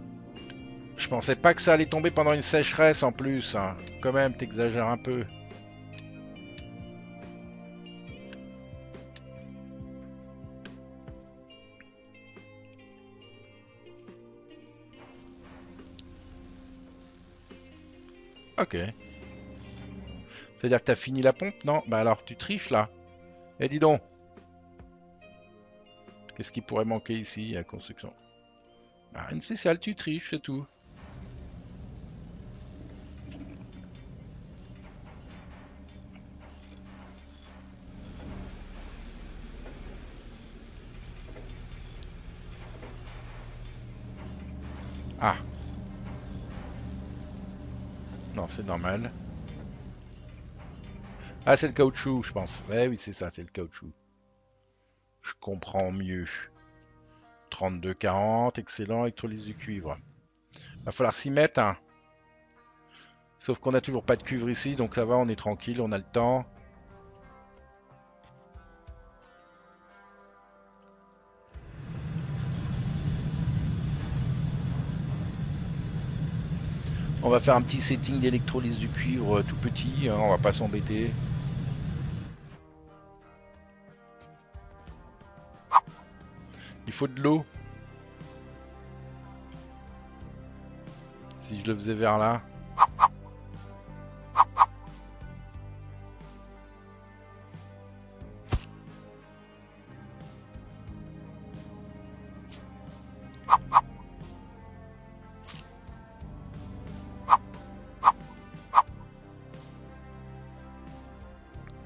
Je pensais pas que ça allait tomber pendant une sécheresse en plus. Hein. Quand même, t'exagères un peu. Ok. C'est-à-dire que t'as fini la pompe, non? Bah alors, tu triches là. Eh, dis donc. Qu'est-ce qui pourrait manquer ici à la construction? Bah, une spéciale, tu triches, c'est tout. Ah. Non, c'est normal. Ah, c'est le caoutchouc, je pense. Ouais, oui, c'est ça, c'est le caoutchouc. Je comprends mieux. trente-deux quarante, excellent, électrolyse du cuivre. Va falloir s'y mettre. Hein. Sauf qu'on n'a toujours pas de cuivre ici, donc ça va, on est tranquille, on a le temps. On va faire un petit setting d'électrolyse du cuivre euh, tout petit, hein, on va pas s'embêter. Il faut de l'eau. Si je le faisais vers là.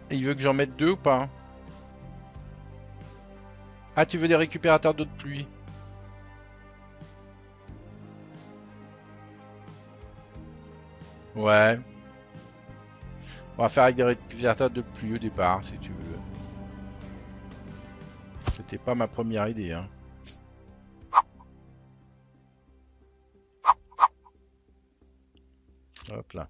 Tu veux que j'en mette deux ou pas? Ah, tu veux des récupérateurs d'eau de pluie? Ouais. On va faire avec des récupérateurs de pluie au départ, si tu veux. C'était pas ma première idée, hein. Hop là.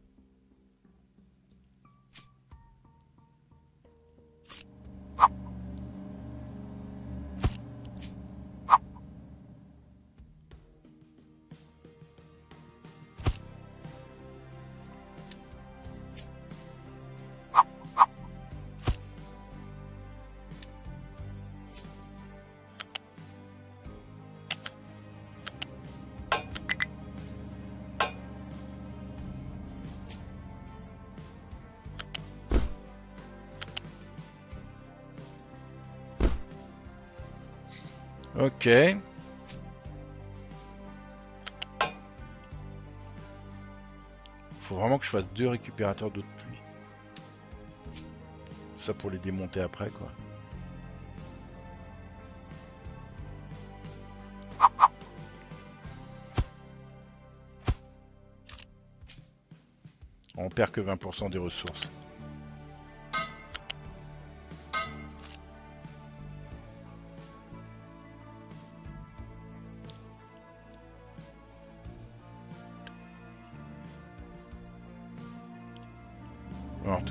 Ok. Faut vraiment que je fasse deux récupérateurs d'eau de pluie. Ça pour les démonter après quoi. On perd que vingt pour cent des ressources.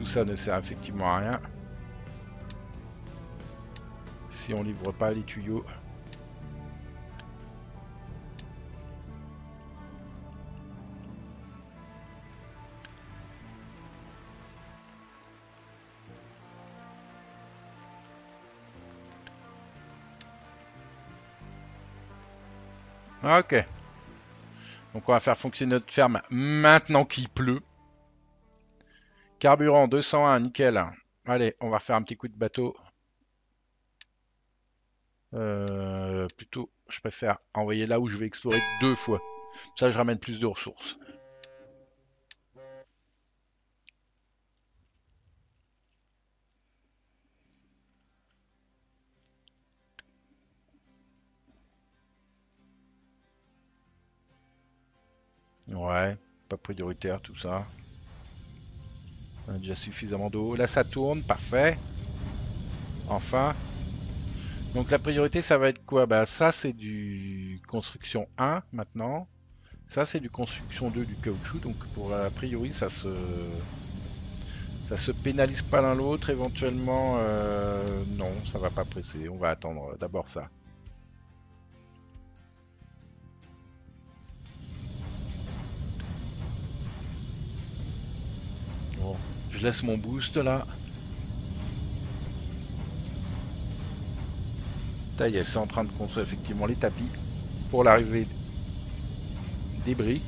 Ça ne sert effectivement à rien si on livre pas les tuyaux. Ok, donc on va faire fonctionner notre ferme maintenant qu'il pleut. Carburant deux cent un, nickel. Allez, on va refaire un petit coup de bateau. Euh, plutôt, je préfère envoyer là où je vais explorer deux fois. Ça, je ramène plus de ressources. Ouais, pas prioritaire tout ça. On a déjà suffisamment d'eau. Là, ça tourne. Parfait. Enfin. Donc, la priorité, ça va être quoi? Bah, ça, c'est du construction un, maintenant. Ça, c'est du construction deux, du caoutchouc. Donc, pour a priori, ça se... Ça se pénalise pas l'un l'autre. Éventuellement, euh... non, ça va pas presser. On va attendre d'abord ça. Bon. Je laisse mon boost là. Ça y est, c'est en train de construire effectivement les tapis pour l'arrivée des briques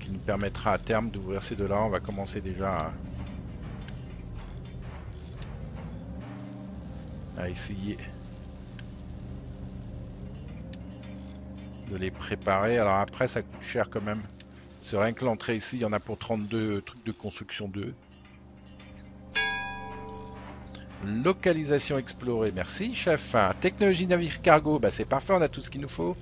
qui nous permettra à terme d'ouvrir ces deux-là. On va commencer déjà à, à essayer de les préparer. Alors après, ça coûte cher quand même. C'est rien que l'entrée ici, il y en a pour trente-deux trucs de construction deux. Localisation explorée, merci chef. Technologie navire cargo, bah c'est parfait, on a tout ce qu'il nous faut.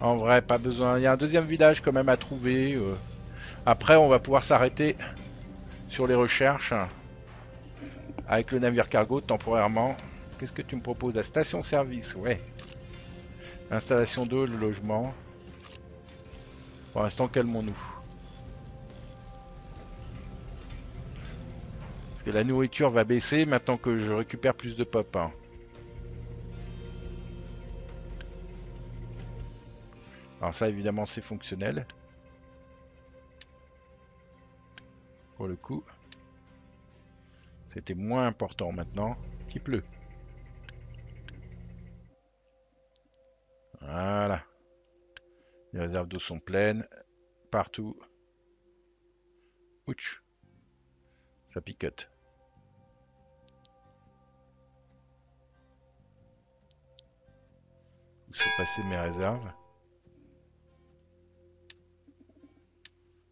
En vrai, pas besoin. Il y a un deuxième village quand même à trouver. Après, on va pouvoir s'arrêter sur les recherches avec le navire cargo temporairement. Qu'est-ce que tu me proposes? La station-service, ouais. Installation d'eau, le logement. Pour l'instant, calmons-nous. Parce que la nourriture va baisser maintenant que je récupère plus de pop. Hein. Alors ça, évidemment, c'est fonctionnel. Pour le coup. C'était moins important maintenant qu'il pleut. Voilà. Les réserves d'eau sont pleines, partout. Ouch, ça picote. Où sont passées mes réserves?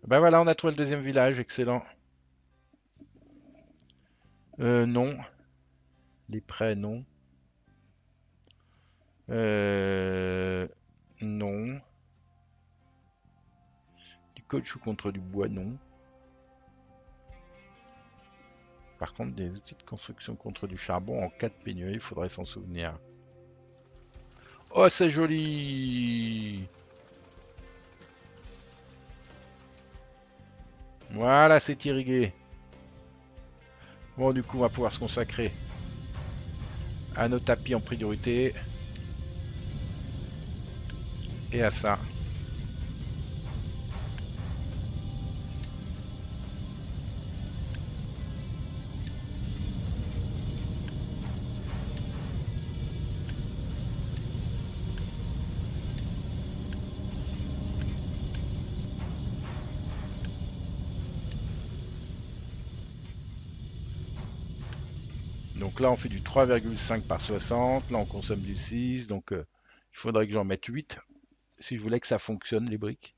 Ben voilà, on a trouvé le deuxième village, excellent. Euh, non. Les prêts, non. Euh, non. Caoutchouc contre du bois, non. Par contre, des outils de construction contre du charbon en cas de pénurie, il faudrait s'en souvenir. Oh, c'est joli. Voilà, c'est irrigué. Bon, du coup, on va pouvoir se consacrer à nos tapis en priorité. Et à ça. Donc là on fait du trois virgule cinq par soixante, là on consomme du six, donc euh, il faudrait que j'en mette huit si je voulais que ça fonctionne les briques.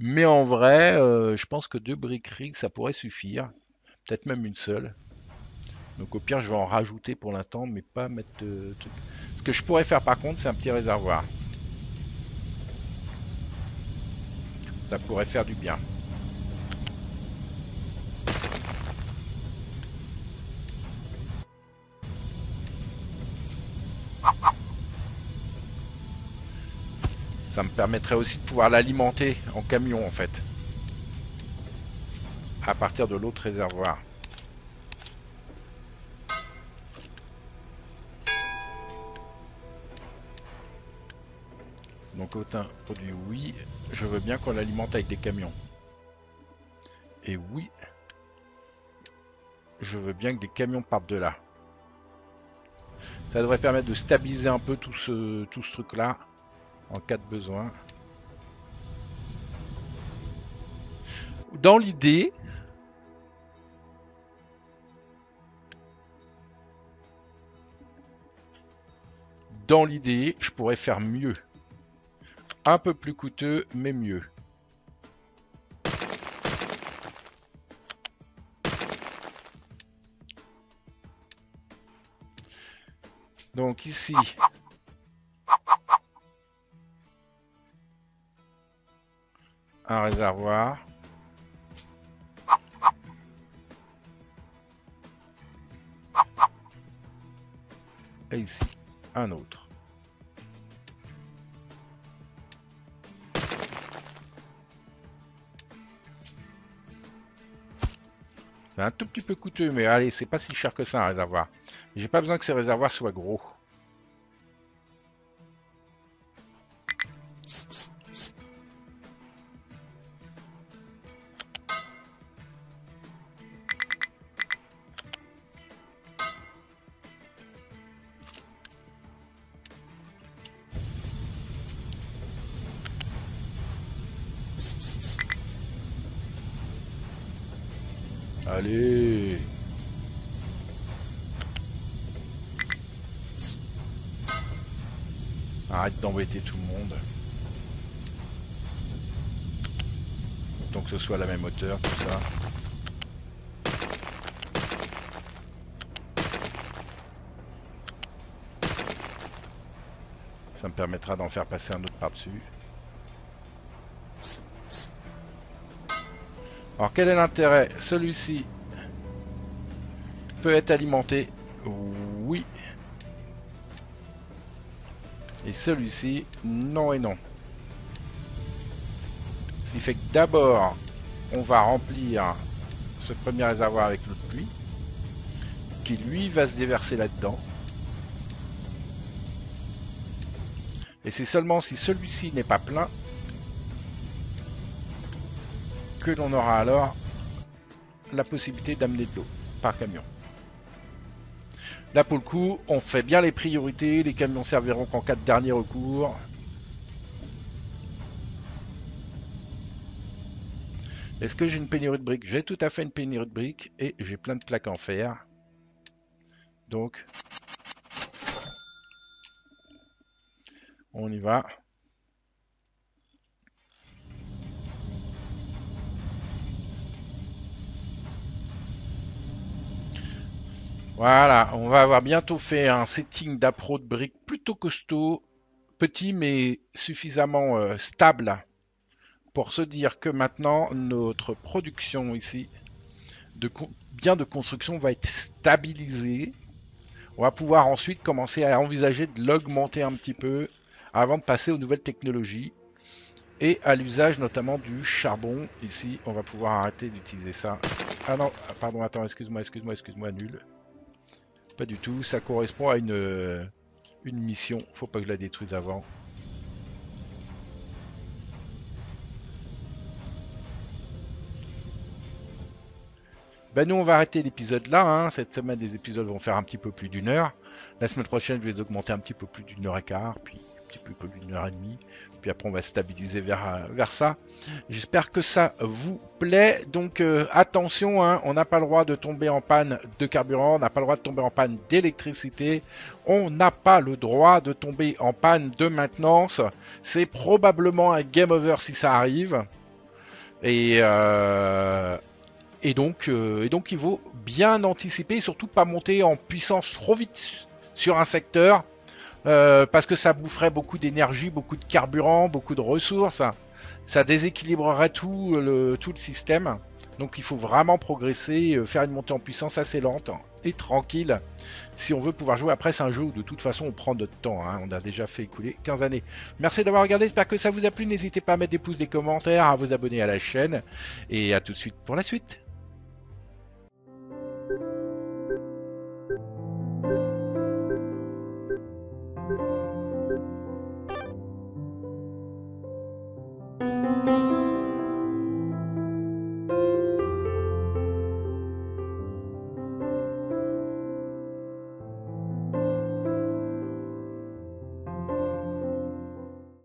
Mais en vrai, euh, je pense que deux briques rigs ça pourrait suffire, peut-être même une seule. Donc au pire je vais en rajouter pour l'instant, mais pas mettre de trucs. Ce que je pourrais faire par contre c'est un petit réservoir. Ça pourrait faire du bien. Ça me permettrait aussi de pouvoir l'alimenter en camion en fait. À partir de l'autre réservoir. Donc autant produit oui. Je veux bien qu'on l'alimente avec des camions. Et oui. Je veux bien que des camions partent de là. Ça devrait permettre de stabiliser un peu tout ce, tout ce truc là. En cas de besoin. Dans l'idée, dans l'idée, je pourrais faire mieux. Un peu plus coûteux, mais mieux. Donc ici... un réservoir. Et ici, un autre. C'est un tout petit peu coûteux, mais allez, c'est pas si cher que ça un réservoir. J'ai pas besoin que ces réservoirs soient gros. Allez. Arrête d'embêter tout le monde. Tant que ce soit à la même hauteur, tout ça. Ça me permettra d'en faire passer un autre par-dessus. Alors quel est l'intérêt? Celui-ci peut être alimenté, oui. Et celui-ci, non et non. Ce qui fait que d'abord, on va remplir ce premier réservoir avec l'eau de pluie, qui lui va se déverser là-dedans. Et c'est seulement si celui-ci n'est pas plein, que l'on aura alors la possibilité d'amener de l'eau par camion. Là pour le coup, on fait bien les priorités, les camions serviront qu'en cas de dernier recours. Est-ce que j'ai une pénurie de briques? J'ai tout à fait une pénurie de briques et j'ai plein de plaques en fer. Donc, on y va. Voilà, on va avoir bientôt fait un setting d'appro de briques plutôt costaud, petit mais suffisamment euh, stable pour se dire que maintenant notre production ici de bien de construction va être stabilisée. On va pouvoir ensuite commencer à envisager de l'augmenter un petit peu avant de passer aux nouvelles technologies et à l'usage notamment du charbon. Ici, on va pouvoir arrêter d'utiliser ça. Ah non, pardon, attends, excuse-moi, excuse-moi, excuse-moi, nul. Pas du tout, ça correspond à une, une mission. Faut pas que je la détruise avant. Ben nous on va arrêter l'épisode là, hein. Cette semaine les épisodes vont faire un petit peu plus d'une heure. La semaine prochaine je vais les augmenter un petit peu plus d'une heure et quart, puis un petit peu plus d'une heure et demie. Puis après on va stabiliser vers, vers ça. J'espère que ça vous plaît. Donc euh, attention, hein, on n'a pas le droit de tomber en panne de carburant, on n'a pas le droit de tomber en panne d'électricité, on n'a pas le droit de tomber en panne de maintenance. C'est probablement un game over si ça arrive. Et... Euh... Et donc, euh, et donc il vaut bien anticiper et surtout pas monter en puissance trop vite sur un secteur euh, parce que ça boufferait beaucoup d'énergie, beaucoup de carburant, beaucoup de ressources. Ça déséquilibrerait tout le, tout le système. Donc il faut vraiment progresser, euh, faire une montée en puissance assez lente et tranquille si on veut pouvoir jouer. Après c'est un jeu où de toute façon on prend notre temps, hein. On a déjà fait écouler quinze années. Merci d'avoir regardé, j'espère que ça vous a plu. N'hésitez pas à mettre des pouces, des commentaires, à vous abonner à la chaîne et à tout de suite pour la suite. Thank you.